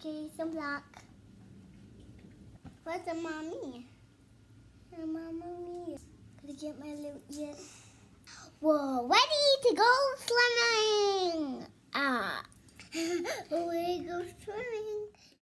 Okay, some black. Where's the mommy? The mommy. Gotta get my little ears. Whoa, ready to go swimming! Ah, we go swimming.